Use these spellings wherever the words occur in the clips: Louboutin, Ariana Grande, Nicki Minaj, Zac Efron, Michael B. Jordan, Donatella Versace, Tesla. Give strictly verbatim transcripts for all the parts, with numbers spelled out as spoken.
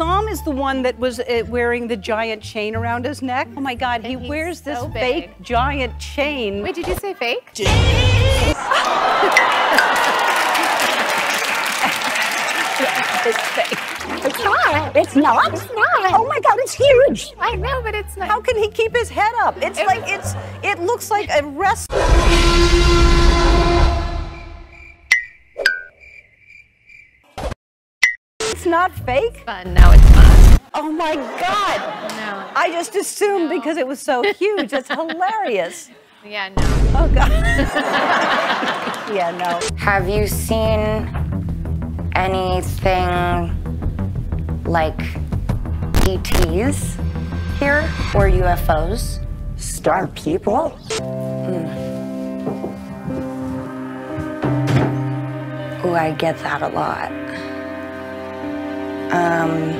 Sam is the one that was uh, wearing the giant chain around his neck. Oh my God, he wears this fake giant chain. Wait, did you say fake? It's fake. It's not. It's not. It's not. Oh my God, it's huge. I know, but it's not. How can he keep his head up? It's it like it's. It looks like a wrestler. It's not fake. Fun. Now it's fun. Oh my God. No. I just assumed no. because it was so huge. It's hilarious. Yeah. No. Oh God. Yeah. No. Have you seen anything like E Ts here or U F Os? Star people? Mm. Ooh, I get that a lot. Um.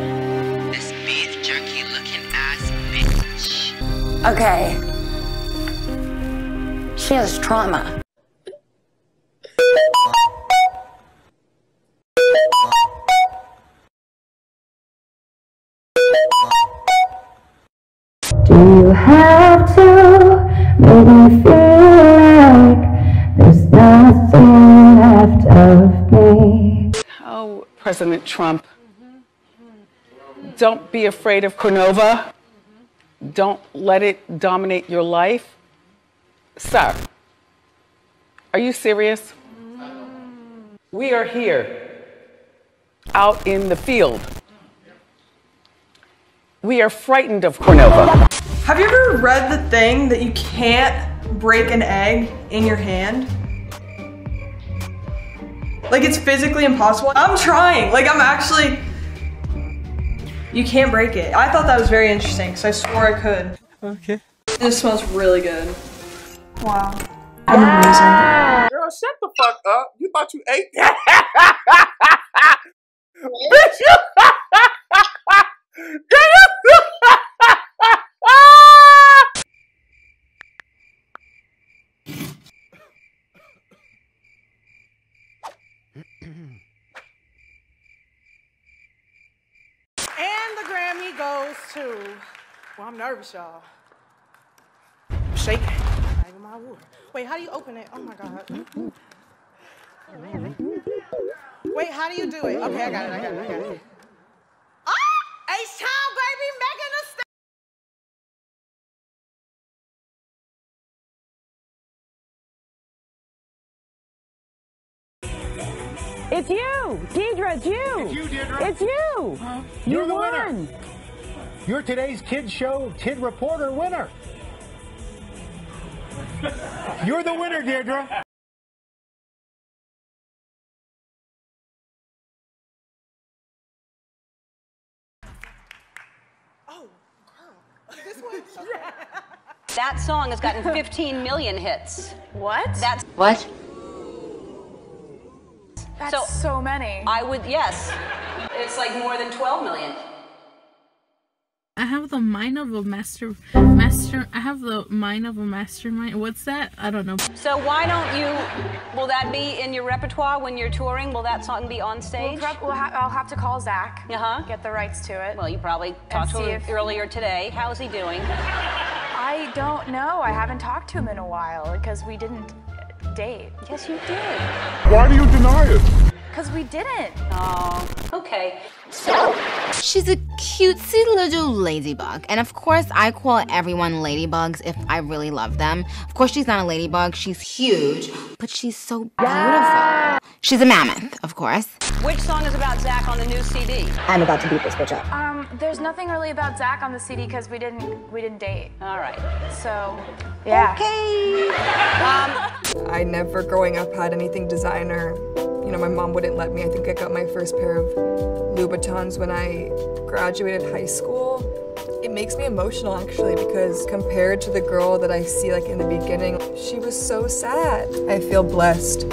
This beef jerky looking ass bitch. Okay. She has trauma. You have to make me feel like there's nothing left of me. Oh, President Trump, mm-hmm. don't be afraid of Cornova. Mm-hmm. Don't let it dominate your life. Sir, are you serious? Mm. We are here, out in the field. We are frightened of Cornova. Have you ever read the thing that you can't break an egg in your hand? Like, it's physically impossible. I'm trying, like I'm actually, you can't break it. I thought that was very interesting because I swore I could. Okay. This smells really good. Wow. I'm amazing. Girl, shut the fuck up. You thought you ate that? Bitch, you to, well, I'm nervous, y'all. Shake. Not even my water. Wait, how do you open it? Oh my God. Wait, how do you do it? Okay, I got it, I got it, I got it. Oh, H Town, baby, making a step. It's you, Deidre, it's you. It's you, Deidre. It's you. Huh? You're the winner. You're today's Kid Show Kid Reporter winner. You're the winner, Deirdre. Oh, girl. This one? Okay. That song has gotten fifteen million hits. What? That's what? That's so, so many. I would, yes. It's like more than twelve million. I have the mind of a master, master, I have the mind of a mastermind. What's that? I don't know. So why don't you, will that be in your repertoire when you're touring? Will that song be on stage? We'll prep, we'll ha I'll have to call Zach, uh-huh. get the rights to it. Well, you probably talked to him earlier today. How's he doing? I don't know. I haven't talked to him in a while because we didn't date. Yes, you did. Why do you deny it? Because we didn't. Oh, okay. So, she's a cutesy little ladybug. And of course, I call everyone ladybugs if I really love them. Of course, she's not a ladybug. She's huge, but she's so beautiful. Yeah. She's a mammoth, of course. Which song is about Zach on the new C D? I'm about to beat this bitch up. Um, there's nothing really about Zach on the C D because we didn't, we didn't date. All right. So, yeah. Okay. um, I never, growing up, had anything designer. You know, my mom wouldn't let me. I think I got my first pair of Louboutins when I graduated high school. It makes me emotional, actually, because compared to the girl that I see, like, in the beginning, she was so sad. I feel blessed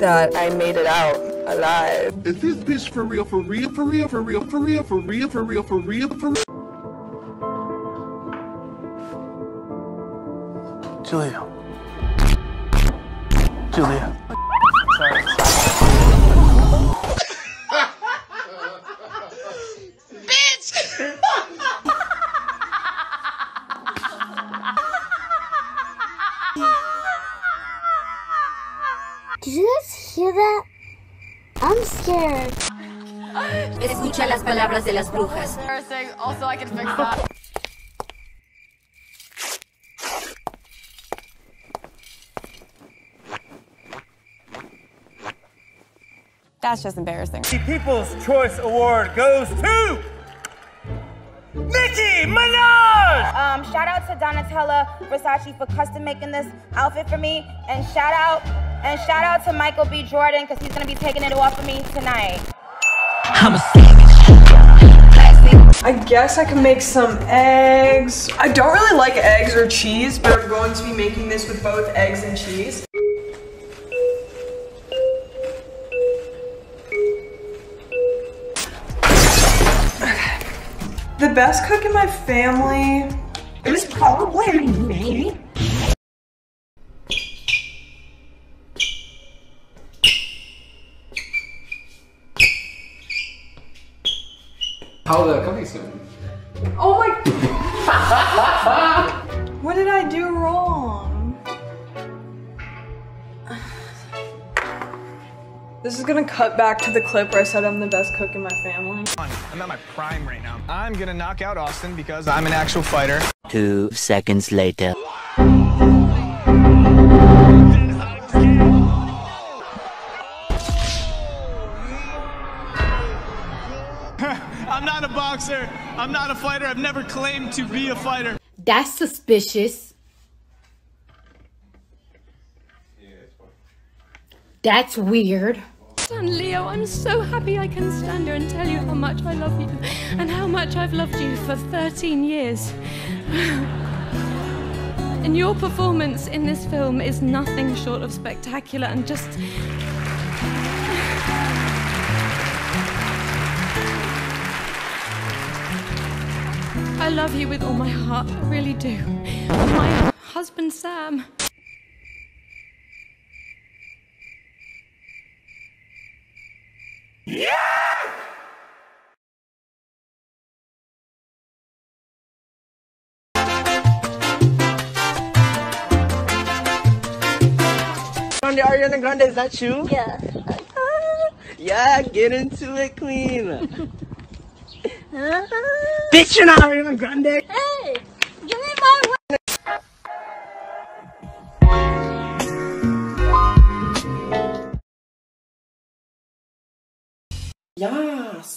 that I made it out alive. Is this bitch for real, for real, for real, for real, for real, for real, for real, for real, for real? Julia. Julia. Sorry. scared. Escucha las palabras de las brujas. Also, I can fix that. That's just embarrassing. The People's Choice Award goes to Nicki Minaj! Um, shout out to Donatella Versace for custom making this outfit for me. And shout out, and shout out to Michael B. Jordan, because he's gonna be taking it off for me tonight. I'm a savage. I guess I can make some eggs. I don't really like eggs or cheese, but I'm going to be making this with both eggs and cheese. The best cook in my family is probably me. How the coming soon? Oh my! What did I do wrong? This is gonna cut back to the clip where I said I'm the best cook in my family. I'm at my prime right now. I'm gonna knock out Austin because I'm an actual fighter. Two seconds later. I'm not a boxer. I'm not a fighter. I've never claimed to be a fighter. That's suspicious. That's weird. Leo, I'm so happy I can stand here and tell you how much I love you and how much I've loved you for thirteen years. And your performance in this film is nothing short of spectacular and just... I love you with all my heart, I really do. My husband, Sam. Yeah! Ariana Grande, is that you? Yeah. Yeah, get into it, queen. Bitch, you're not Ariana Grande. Hey, give me my way. Yes.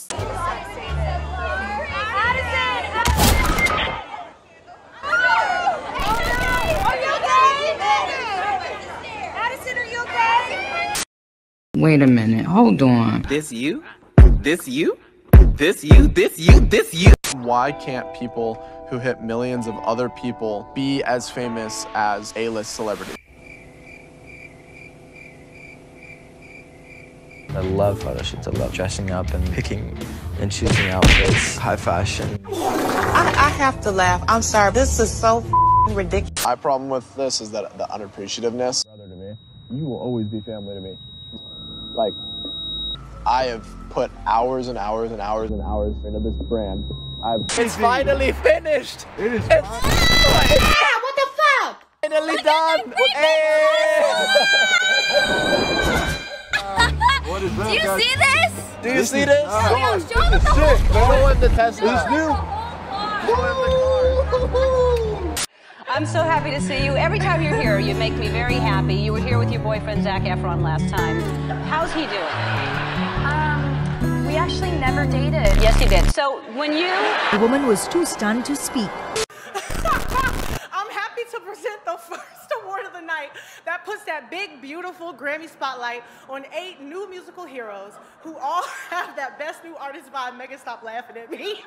Wait a minute, hold on. This you? This you? This you? This you? This you? Why can't people who hit millions of other people be as famous as A-list celebrities? I love photo shoots, I love dressing up and picking and choosing outfits, high fashion. I, I have to laugh, I'm sorry, this is so f***ing ridiculous. My problem with this is that the unappreciativeness. Brother to me, you will always be family to me. Like, I have put hours and hours and hours and hours into this brand. I've It's finally finished! It is finally finished! Yeah, what the fuck? Finally what done! Hey! What is that, do you guys? See this? Do you this see this? Uh, Yo, show this is sick, show him the Tesla. This new. I'm so happy to see you. Every time you're here, you make me very happy. You were here with your boyfriend, Zac Efron, last time. How's he doing? Um, we actually never dated. Yes, he did. So when you... The woman was too stunned to speak. I'm happy to present the first award of the night that puts that big, beautiful Grammy spotlight on eight new musical heroes who all have that best new artist vibe. Megan, stop laughing at me.